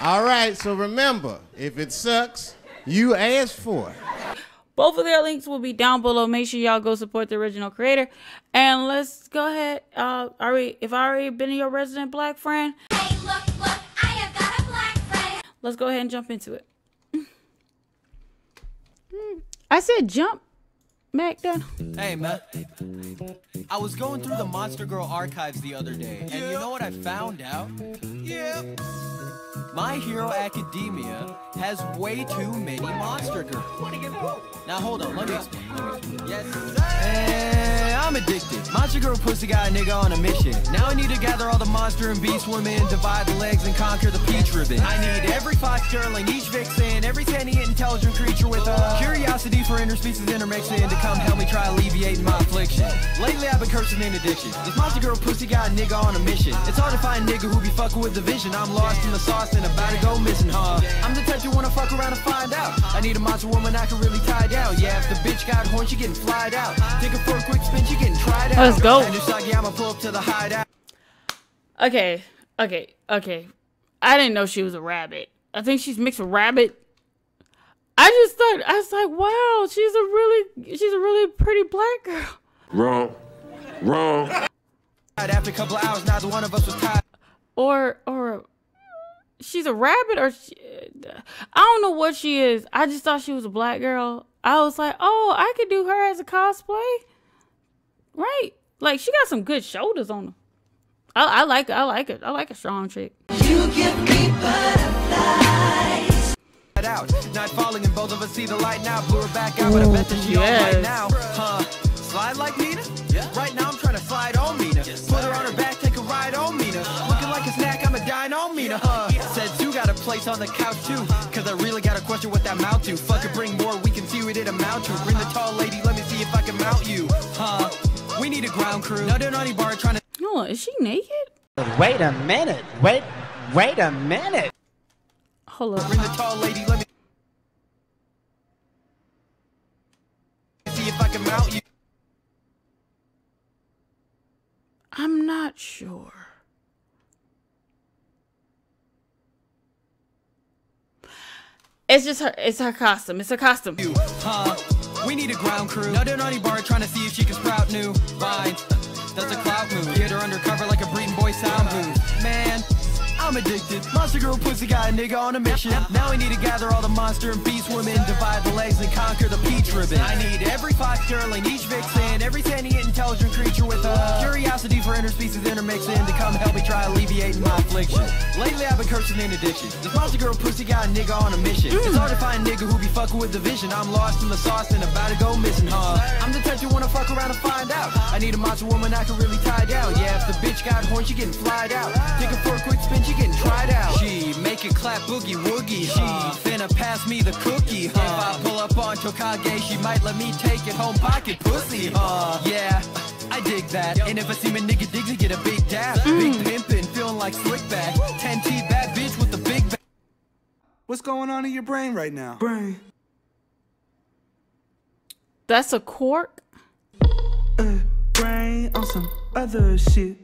All right, so remember, if it sucks, you asked for it. Both of their links will be down below. Make sure y'all go support the original creator. And let's go ahead. If I already been your resident black friend, hey, look, I have got a black friend. Let's go ahead and jump into it. I said jump back down. Hey, Matt. I was going through the Monster Girl archives the other day, and you know what I found out? My Hero Academia has way too many Monster Girls. Now, hold on, let me explain. Hey, I'm addicted. Monster Girl pussy got a nigga on a mission. Now I need to gather all the monster and beast women, divide the legs and conquer the peach ribbon. I need every fox sterling, each vixen, every sentient intelligent creature with a curiosity for interspecies intermixing to come help me try alleviating my affliction. Lately I've been cursing in addiction. This Monster Girl pussy got a nigga on a mission. It's hard to find a nigga who be fucking with the vision. I'm lost in the sauce and about to go missing, huh? I'm the type you wanna fuck around and find out. I need a monster woman I can really tie down. Yeah, if the bitch got horns, she getting flied out. Take her for a quick spin, she getting tried out. Let's go. I'ma pull up to the hideout. Okay. I didn't know she was a rabbit. I think she's mixed with rabbit. I just thought, I was like, wow, she's a really pretty black girl. Wrong. After a couple of hours, neither one of us was tired. Or she's a rabbit, or she, I don't know what she is. I just thought she was a black girl. I was like, oh, I could do her as a cosplay, right? Like, she got some good shoulders on her. I like it. I like a strong chick. You give me butterflies. Out, not falling, and both of us see the light now. Blew her back out, but I bet that she don't right now. Slide like Mina? Yeah. Right now I'm trying to slide on Mina. Put her on her back, take a ride on Mina. Looking like a snack, I'm a dine on Mina. Said you got a place on the couch too, cause I really got a question what that mount to. Fuck it, bring more, we can see what it amount to. Bring the tall lady, let me see if I can mount you. We need a ground crew. No, they're not even bar trying to. Oh, is she naked? Wait a minute. Wait a minute. Hold up. Bring the tall lady, let me see if I can mount you. I'm not sure. It's just her. It's her costume. We need a ground crew. Now they're naughty bar trying to see if she can sprout new vines. That's a cloud move. Get her undercover like a breeding boy sound move. Man, I'm addicted. Monster Girl pussy got a nigga on a mission. Now we need to gather all the monster and beast women, divide the legs and conquer the peach ribbon. I need every fox sterling, each vixen, every sentient intelligent creature with a curiosity for interspecies intermixing to come help me try alleviating my affliction. Lately I've been cursing in addiction. This Monster Girl pussy got a nigga on a mission. It's hard to find a nigga who be fucking with the vision. I'm lost in the sauce and about to go missing, huh? I'm the type you wanna fuck around and find out. I need a monster woman I can really tie down. Yeah, if the bitch got horns, she getting flied out. Take her for a quick spin, she getting tried out. She make it clap boogie woogie. She finna pass me the cookie, huh? If I pull up on Tokage, she might let me take it home pocket pussy, huh? Yeah, I dig that. And if I see my nigga dig to get a big dab, big pimpin', feeling like slick back. 10T bad bitch with the big back. What's going on in your brain right now? Brain. That's a cork? Brain on some other shit.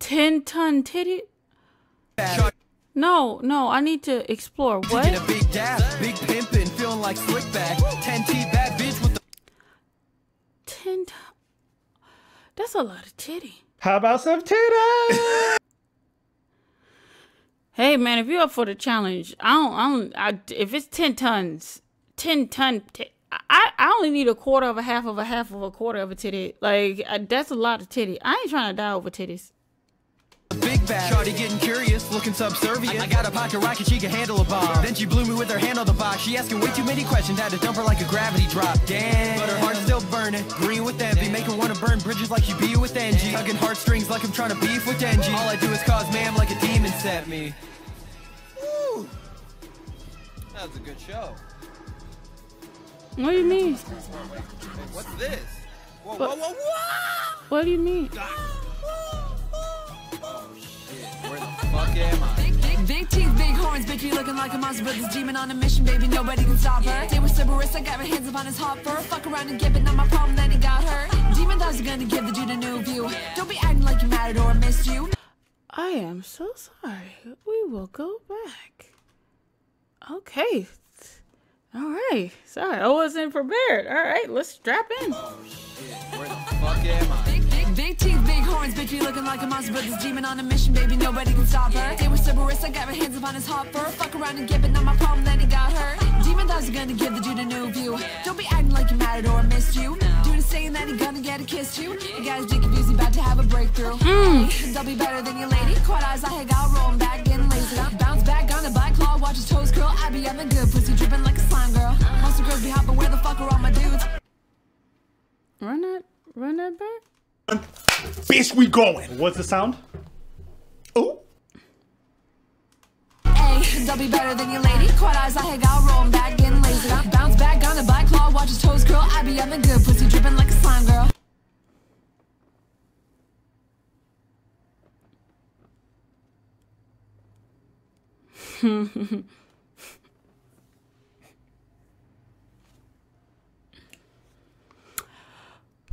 10-ton titty? No, I need to explore. What? Get a big dab, big pimpin', feeling like slick back. 10T bad bitch with the 10. That's a lot of titty. How about some titty? Hey man, if you're up for the challenge, if it's 10 tons, 10-ton titty. I only need a quarter of a half of a half of a quarter of a titty. Like, that's a lot of titty. I ain't trying to die over titties. Big bad, shawty getting curious, looking subservient. I got a pocket rocket, she can handle a bomb. Then she blew me with her hand on the box. She asking way too many questions, had to dump her like a gravity drop. Damn, but her heart's still burning. Green with envy, make her wanna burn bridges like she be with Angie. Tugging heartstrings like I'm trying to beef with Angie. All I do is cause ma'am like a demon set me. Woo! That was a good show. What do you mean? What's this? Whoa, whoa, whoa, whoa! What do you mean? Where the fuck am I? Big teeth, big horns, bitch, you looking like a monster, but this demon on a mission, baby, nobody can stop her. They were Cyberista, got my hands up on his hot fur. Fuck around and give it, not my problem, then he got her. Demon thoughts are gonna give the dude a new view. Don't be acting like you mattered or missed you. I am so sorry. We will go back. Okay. Alright. Sorry, I wasn't prepared. Alright, let's strap in. Oh, shit. Where the fuck am I? Big teeth, big horns, bitch, you looking like a monster, but this demon on a mission, baby, nobody can stop her. They were Cyberista, got her hands upon his hot fur. Fuck around and get it, not my problem, then he got her. Demon dogs are gonna give the dude a new view. Don't be acting like you mattered or missed you. Dude is saying that he gonna get a kiss too. The guy's Dickie Busey, about to have a breakthrough. They'll be better than your lady. Quad eyes, I had got rolling back, getting lazy. Bounce back on the bike, claw, watch his toes curl. I be having good pussy, dripping like a slime girl. Monster girls be hopping, where the fuck are all my dudes? Run that back? Bitch, we going. What's the sound? Oh. Hey, they'll be better than your lady. Quad eyes, I had got rolling back, getting lazy. Bounce back on the bike, claw, watch his toes curl. I be having good pussy, dripping like a slime girl.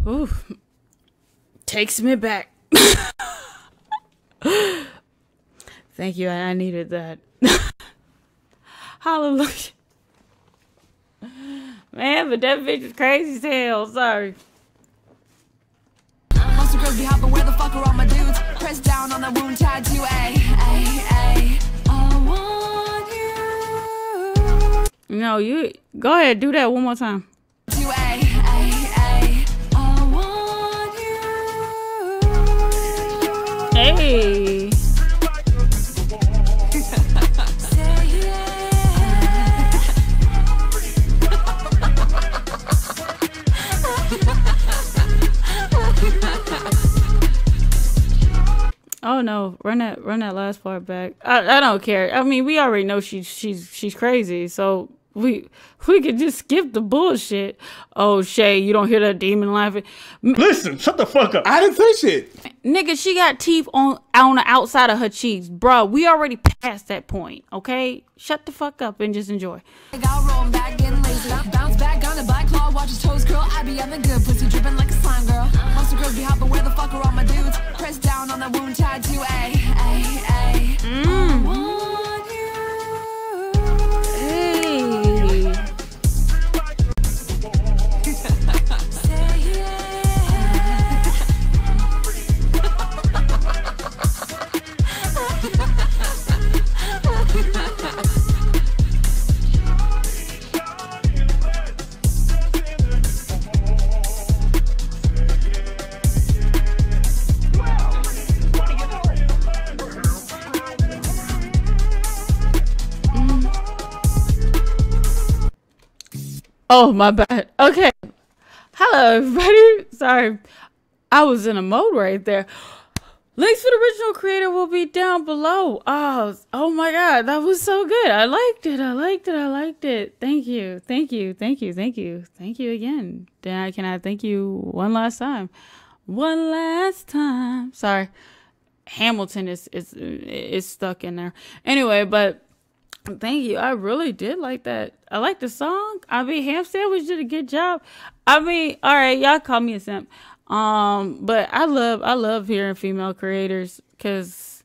Ooh. Takes me back. Thank you. I needed that. Hallelujah. Man, but that bitch was crazy as hell. Sorry. Monster girls be hopping, where the fuck are all my dudes? Press down on that wound tied to a. I want you. No, you go ahead. Do that one more time. To Hey. Oh no, run that last part back. I don't care. I mean, we already know she's crazy, so we could just skip the bullshit. Oh, Shay, you don't hear that demon laughing? Listen, shut the fuck up. I didn't say shit. Nigga, she got teeth on the outside of her cheeks. Bruh, we already passed that point, okay? Shut the fuck up and just enjoy. I got rolling back, getting lazy. Bounce back on the bike, claw, watch his toes curl. I be having good pussy, dripping like a slime girl. Monster girls be hopping, where the fuck are all my dudes? Press down on that wound tied to a. Oh, my bad. Okay. Hello, everybody. Sorry. I was in a mode right there. Links for the original creator will be down below. Oh my God. That was so good. I liked it. I liked it. I liked it. Thank you. Thank you. Thank you. Thank you. Thank you again. Can I thank you one last time? One last time. Sorry. Hamilton is stuck in there. Anyway, but thank you. I really did like that. I like the song. I mean, Ham Sandwich did a good job. I mean, all right, y'all call me a simp. But I love hearing female creators, because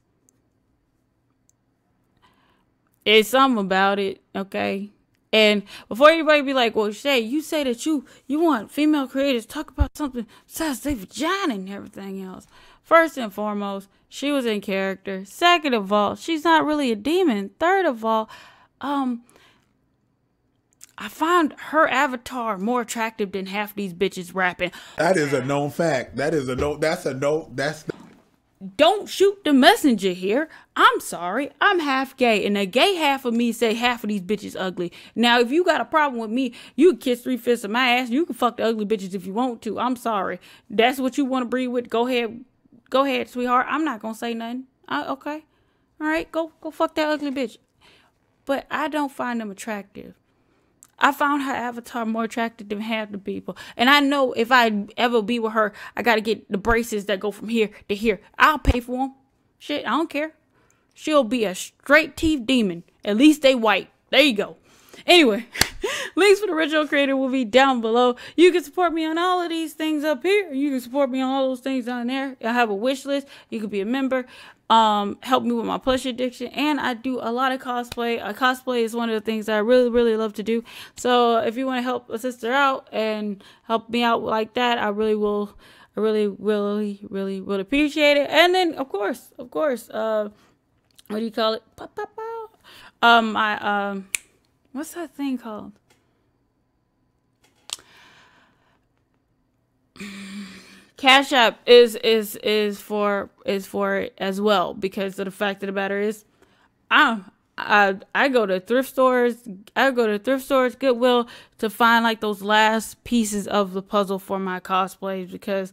it's something about it, okay? And before anybody be like, well, Shay, you say that you want female creators talk about something besides their vagina and everything else. First and foremost, she was in character. Second of all, she's not really a demon. Third of all, I find her avatar more attractive than half these bitches rapping. That is a known fact. Don't shoot the messenger here. I'm sorry. I'm half gay, and the gay half of me say half of these bitches ugly. Now, if you got a problem with me, you can kiss 3/5 of my ass. You can fuck the ugly bitches if you want to. I'm sorry. That's what you want to breed with. Go ahead, sweetheart. I'm not gonna say nothing. Okay, all right. Go fuck that ugly bitch. But I don't find them attractive. I found her avatar more attractive than half the people. And I know if I ever be with her, I got to get the braces that go from here to here. I'll pay for them. Shit, I don't care. She'll be a straight teeth demon. At least they white. There you go. Anyway, Links for the original creator will be down below. You can support me on all of these things up here. You can support me on all those things down there. I have a wish list. You could be a member. Help me with my plush addiction, and I do a lot of cosplay. Cosplay is one of the things that I really love to do. So if you want to help a sister out and help me out like that, I really will. I really would appreciate it. And then of course, what do you call it? What's that thing called? Cash App is for it as well, because of the fact of the matter is, I go to thrift stores. I go to thrift stores, Goodwill, to find like those last pieces of the puzzle for my cosplays, because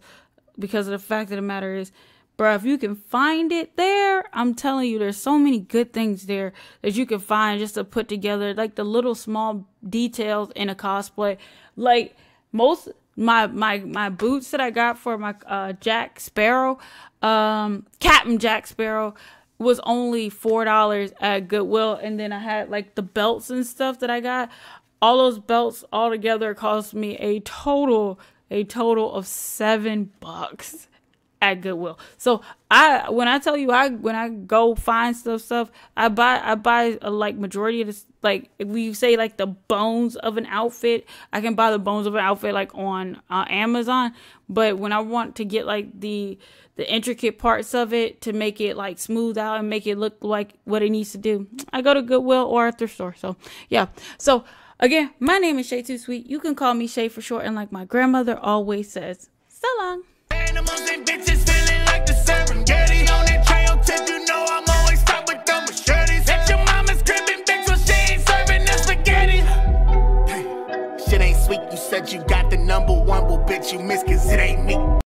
of the fact of the matter is, bro, if you can find it there, I'm telling you, there's so many good things there that you can find just to put together like the little small details in a cosplay. Like most my boots that I got for my Jack Sparrow, Captain Jack Sparrow, was only $4 at Goodwill. And then I had like the belts and stuff that I got. All those belts all together cost me a total of $7 at Goodwill. So when I go find stuff, I buy like majority of this, like if we say like the bones of an outfit, I can buy the bones of an outfit like on Amazon. But when I want to get like the intricate parts of it to make it like smooth out and make it look like what it needs to do, I go to Goodwill or a thrift store. So yeah. So again, my name is Shaytosweet. You can call me Shay for short, and like my grandmother always says, so long. Animals and bitches feeling like the Serengeti. On the trail tip, you know I'm always stuck with them machetes. At your mama's crib and bitch, well, she ain't serving us spaghetti. Hey, shit ain't sweet, you said you got the number one. Well, bitch, you miss, cause it ain't me.